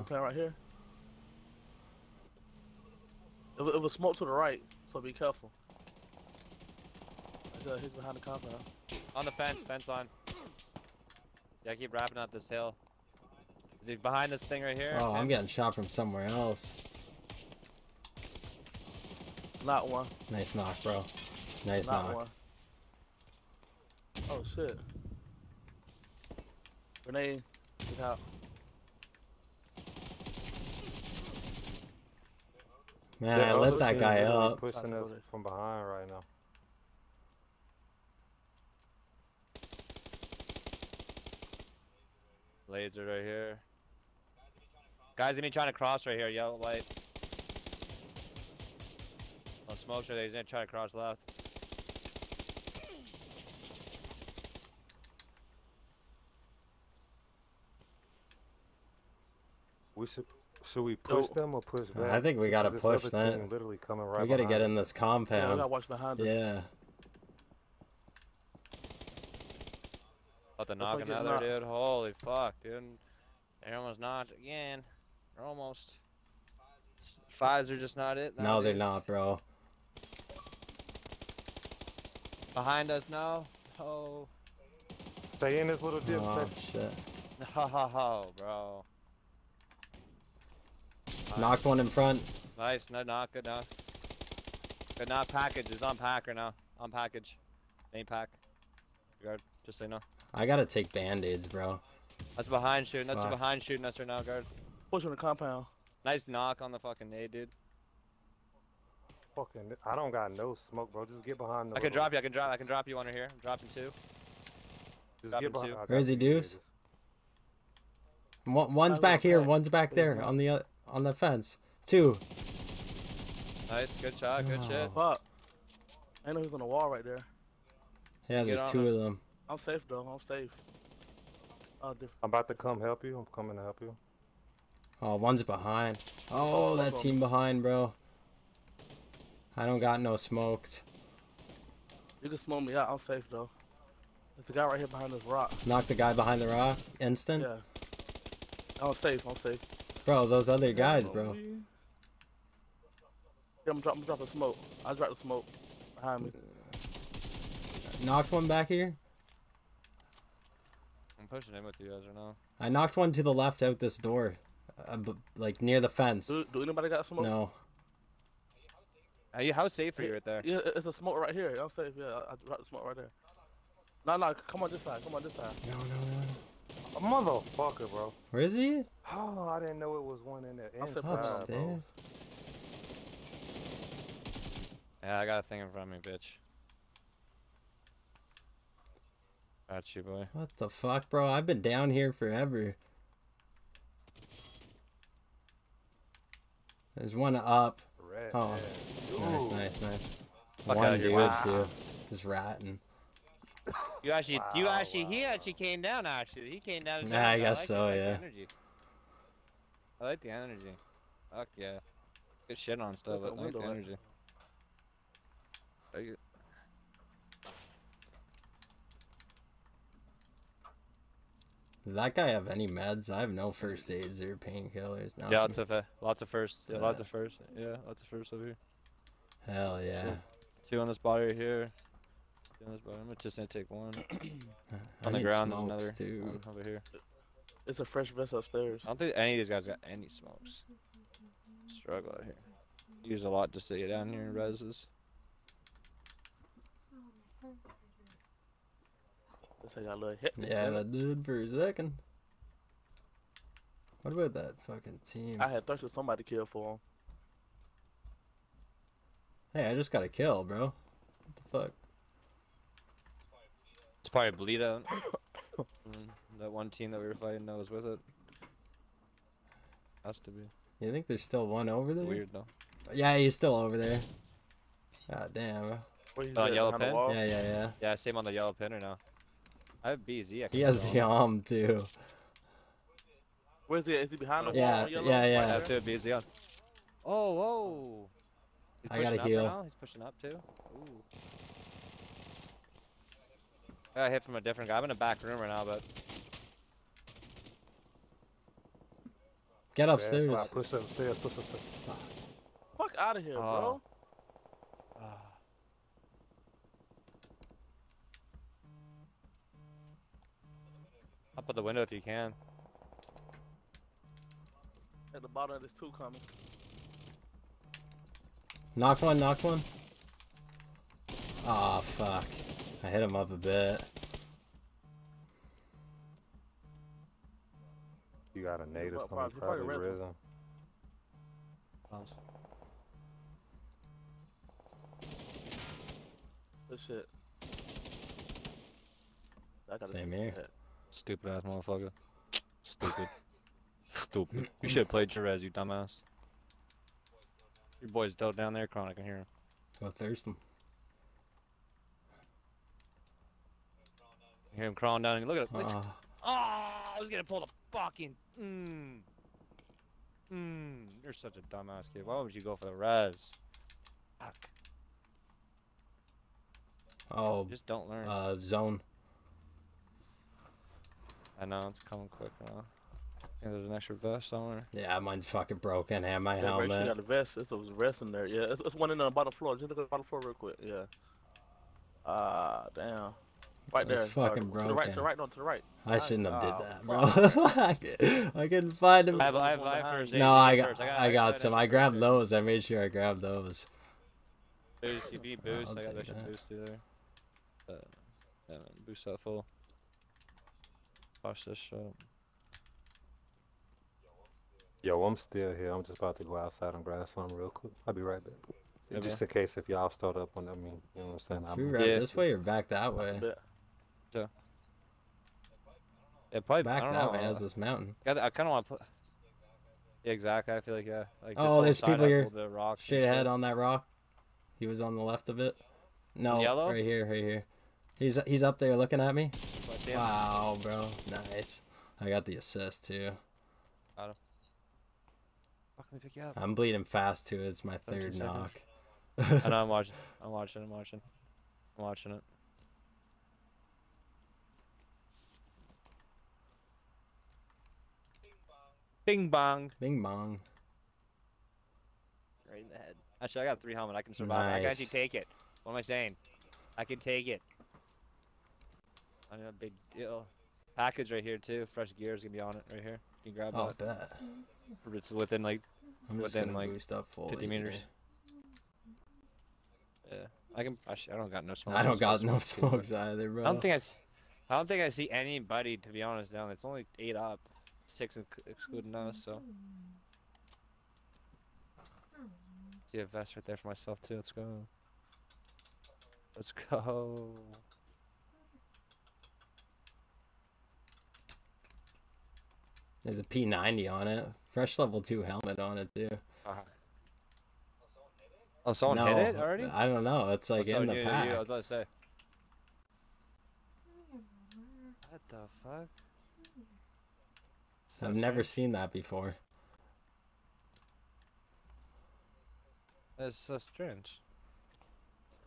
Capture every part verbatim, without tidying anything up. Huh. Kind of right here. It, it was smoke to the right, so be careful. He's, uh, he's behind the compound. On the fence, fence line. Yeah, I keep wrapping up this hill. Is he behind this thing right here? Oh, I'm getting shot from somewhere else. Not one. Nice knock, bro. Nice Not knock. One. Oh shit. Grenade. Get out. Man, yeah, I lit that guy up. Pushing us from behind right now. Laser right here. Guys gonna be trying to cross right here, yellow light. On smoke right there, he's gonna try to cross left. We should should we push so, them or push back? I think we gotta push that. Literally coming right we gotta get in this compound. Yeah, we gotta watch behind us. Yeah. About to knock another dude. Holy fuck, dude. They're almost knocked again. They're almost. Fives are just not it. Nowadays. No, they're not, bro. Behind us now. Oh. Stay in this little dip. Oh, shit. No, bro. Knocked one in front. Nice. No, not good enough. Good enough. Package is on packer now. On package. Main pack. Guard. Just so you know. I gotta take band-aids, bro. That's behind shooting. That's Fuck. behind shooting us right now, guard. Push on the compound. Nice knock on the fucking nade, dude. Fucking, I don't got no smoke, bro. Just get behind the. I little... can drop you. I can drop. I can drop you under here. I'm dropping two. Just drop get behind. Crazy dudes. One, one's back here. Plan. One's back there on the on the fence. Two. Nice. Good shot. Good oh. shit. Fuck. I know he's on the wall right there. Yeah, get there's two him. of them. I'm safe though, I'm safe. Oh, I'm about to come help you, I'm coming to help you. Oh, one's behind. Oh, oh that team on. behind, bro. I don't got no smokes. You can smoke me out, I'm safe though. There's a guy right here behind this rock. Knock the guy behind the rock, instant? Yeah. I'm safe, I'm safe. Bro, those other guys, bro. Yeah, I'm dropping drop smoke. I dropped the smoke behind me. Knocked one back here? I'm pushing in with you guys right now. I knocked one to the left out this door, uh, like near the fence. Do, do anybody got smoke? No. Are you how safe are you right there? Yeah, it's a smoke right here. I'm safe. Yeah, I dropped the smoke right there. No, no, come on this side. Come on this side. No, no, no. A motherfucker, bro. Where is he? Oh, I didn't know it was one in there. Inside, upstairs. Bro. Yeah, I got a thing in front of me, bitch. Got you, boy. What the fuck, bro? I've been down here forever. There's one up. Red, oh, red. nice, nice, nice. Fuck one dude wow. too, just ratting. You actually, wow, you actually, wow. he actually came down. Actually, he came down. Nah, I guess I like so. I like yeah. The energy. I like the energy. Fuck yeah. Good shit on stuff. That's I like the energy. Like it. Did that guy have any meds? I have no first aids or painkillers. No. Yeah, lots of uh, lots of first. Yeah, yeah, lots of first. Yeah, lots of first over here. Hell yeah. Two, two on this body right here. Two on this body. I'm just gonna take one. On the ground, there's another too. one over here. It's a fresh vest upstairs. I don't think any of these guys got any smokes. Struggle out here. Use a lot just to get down here in reses. I got a little hit. Yeah, that dude for a second. What about that fucking team? I had thirsted somebody to kill for him. Hey, I just got a kill, bro. What the fuck? It's probably bleed out. mm, that one team that we were fighting that was with it. Has to be. You think there's still one over there? Weird though. Yeah, he's still over there. God damn, bro. What, uh, there, yellow pin? Yeah, yeah, yeah. Yeah, same on the yellow pin right now. I have B Z. I he has the arm too. Where's he? Is he behind the yeah, wall? Yeah, yeah, yeah. I have to have B Z on. Oh, whoa! He's I gotta heal. Now. He's pushing up too. Ooh. I got hit from a different guy. I'm in a back room right now, but. Get upstairs. Yeah, push upstairs, push upstairs. Fuck out of here, uh, bro. Uh. Up at the window if you can. At the bottom of this two coming. Knock one, knock one. Aw, oh, fuck. I hit him up a bit. You got a nade or something, probably, probably, probably risen. Awesome. This shit. I gotta Same here. That. Stupid ass motherfucker. Stupid. Stupid. You should have played Jerez, you dumbass. Your boy's dealt down there, Chronic, I can hear him. Go Thurston. You hear him crawling down and look at him. Uh. Oh, I was gonna pull the fucking. Mmm. Mmm. You're such a dumbass kid. Why would you go for the res? Fuck. Oh. Just don't learn. Uh, zone. I know, it's coming quick now. And there's an extra vest somewhere. Yeah, mine's fucking broken and my yeah, helmet. She got a vest. This was rest in there. Yeah, it's, it's one in the bottom floor. Just look at the bottom floor real quick. Yeah. Ah, uh, damn. Right That's there. fucking uh, broken. To the right, to the right, no, to the right. I shouldn't have oh, did that, bro. I couldn't find him. I have, I have, I have first, no, I got, first. I got, I got some. I grabbed those. I made sure I grabbed those. Boost, you beat boost. I'll I got extra boost there. Uh, yeah, man, boost that full. Watch this shit. Yo, I'm still here. I'm just about to go outside and grab something real quick. I'll be right back. Okay. Just in case if y'all start up on that, I mean, you know what I'm saying? Should we grab yeah. this way or back that way? Yeah. Yeah, probably back I don't that know. way as this mountain. I, I kind of want to put. Yeah, exactly. I feel like, yeah. Like oh, this there's people here. Straight ahead on that rock. He was on the left of it. No, Yellow? right here, right here. He's he's up there looking at me. Wow, bro. Nice. I got the assist, too. Got him. Pick you up. I'm bleeding fast too. It's my third knock. I know. I'm watching. I'm watching. I'm watching. I'm watching it. Bing bong. Bing bong. Right in the head. Actually, I got three helmet. I can survive. Nice. I can actually take it. What am I saying? I can take it. I know, big deal. Package right here too. Fresh gear is gonna be on it right here. You can grab oh, that. I bet. It's within like. I'm within like fifty meters. Yeah, I can. I, I don't got no smokes. I don't got no smokes too, either, bro. I don't think I. I don't think I see anybody to be honest. Down, it's only eight up, six excluding us. So. See a vest right there for myself too. Let's go. Let's go. There's a P ninety on it. Fresh level two helmet on it, too. Uh-huh. Oh, someone no, hit it already? I don't know. It's like oh, in the you, pack. You, I was about to say. What the fuck? So I've strange. never seen that before. That's so strange.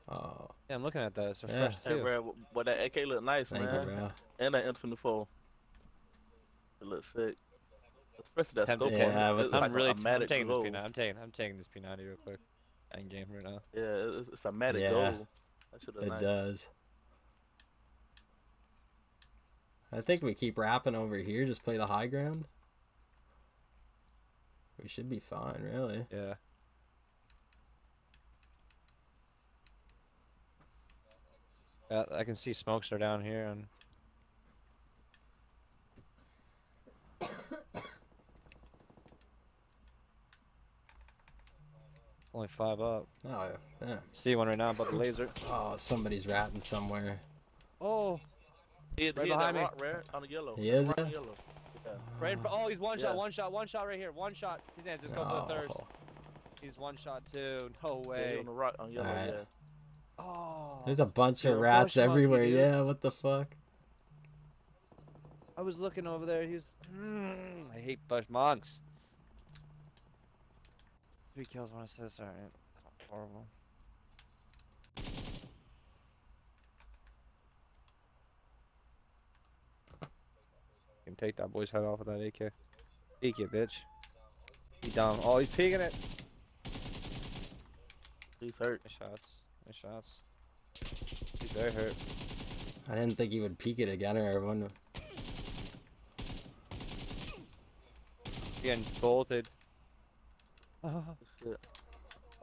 Oh. Yeah, I'm looking at that. It's a yeah. fresh hey, too. Bro, but that A K look nice, Thank man. You, bro. And that M twenty-four. It looks sick. That scope yeah, on. It's I'm like really I'm taking goal. this P ninety. I'm taking, I'm taking this P ninety real quick. End game right now. Yeah, it's, it's a matic yeah, goal. That it nice. does. I think we keep rapping over here. Just play the high ground. We should be fine, really. Yeah. Yeah, I can see smokes are down here and. Only five up. Oh, yeah. See one right now about the laser. Oh, somebody's ratting somewhere. Oh. He, right he behind me. Rock, Rair, on the yellow. He is? Right yeah. yellow. Yeah. Uh, right in front. Oh, he's one yeah. shot, one shot, one shot right here. One shot. He's in. Just go oh. for the thirst. He's one shot, too. No way. Yeah, he's on the rock, on yellow, right. yeah. Oh. There's a bunch You're of rats everywhere. Monkey, yeah, what the fuck? I was looking over there. He was. Mm, I hate bush monks. Three kills, one assist, alright. Horrible. Can take that boy's head off with that A K. A K, bitch. He's down. Oh, he's peeking it. He's hurt. Nice shots. Nice shots. He's very hurt. I didn't think he would peek it again or everyone. Getting bolted. Oh.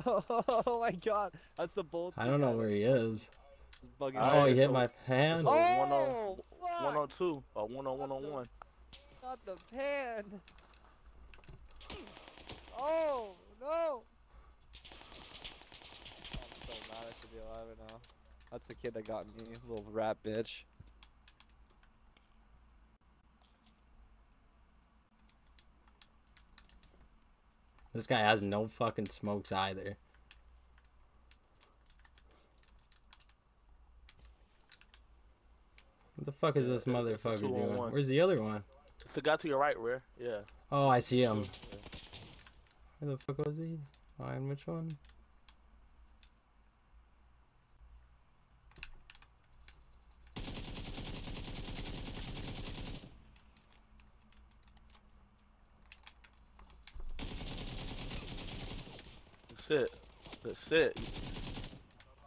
Oh my god. That's the bolt. I don't know where he is. Oh, out. He hit my hand. Oh, one oh two. Oh, one oh one oh one. Not the pan. Oh, no. I'm so mad I should be alive right now. That's the kid that got me, little rat bitch. This guy has no fucking smokes either. What the fuck is this motherfucker doing? Where's the other one? It's the guy to your right, Rair. Yeah. Oh, I see him. Where the fuck was he? Fine, which one? That's it. That's it.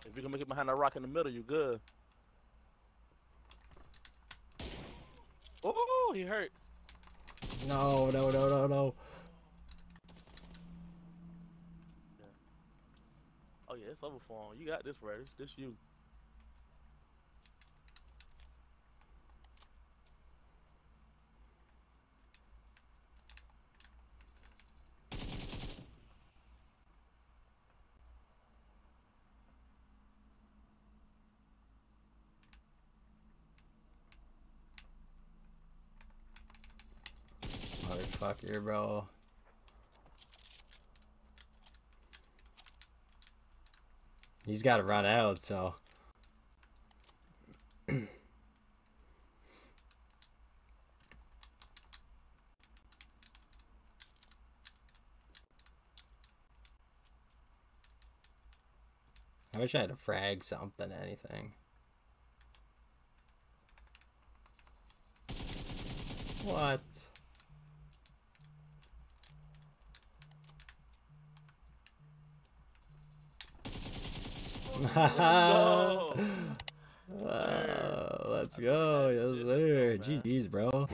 If you can make it behind that rock in the middle, you good. Oh, he hurt. No, no, no, no, no. Yeah. Oh yeah, it's over for him. You got this, Rair. This you. Fuck you, bro. He's got to run out, so. I wish I had to frag something, anything. What? Let's go. Uh, let's go. Yes, sir. G G's, bro.